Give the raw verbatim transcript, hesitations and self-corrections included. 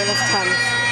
in his tongues.